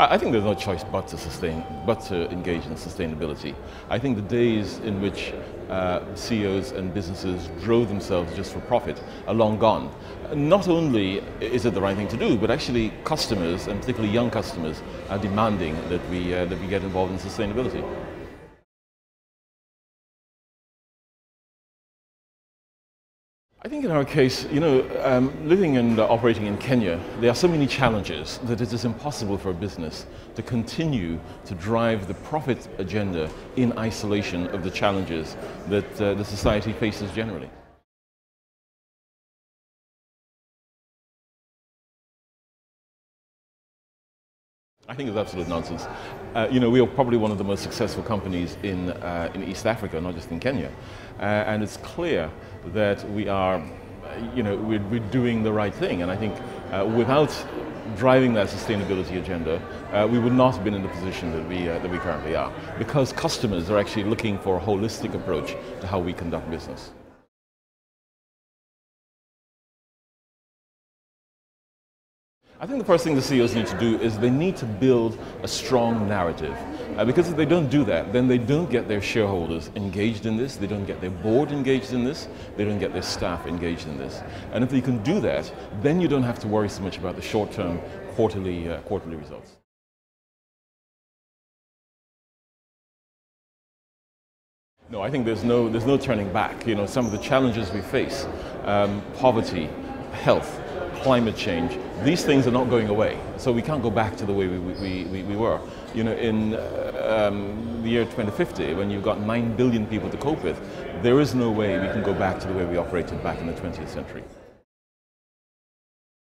I think there's no choice but to engage in sustainability. I think the days in which CEOs and businesses drove themselves just for profit are long gone. Not only is it the right thing to do, but actually customers, and particularly young customers, are demanding that we get involved in sustainability. I think in our case, living and operating in Kenya, there are so many challenges that it is impossible for a business to continue to drive the profit agenda in isolation of the challenges that the society faces generally. I think it's absolute nonsense. We are probably one of the most successful companies in East Africa, not just in Kenya. And it's clear that we are, we're doing the right thing. And I think without driving that sustainability agenda, we would not have been in the position that we currently are, because customers are actually looking for a holistic approach to how we conduct business. I think the first thing the CEOs need to do is they need to build a strong narrative. Because if they don't do that, then they don't get their shareholders engaged in this, they don't get their board engaged in this, they don't get their staff engaged in this. And if they can do that, then you don't have to worry so much about the short-term quarterly results. No, I think there's no turning back. Some of the challenges we face, poverty, health, climate change, these things are not going away, so we can't go back to the way we were. In the year 2050, when you've got 9 billion people to cope with, there is no way we can go back to the way we operated back in the 20th century.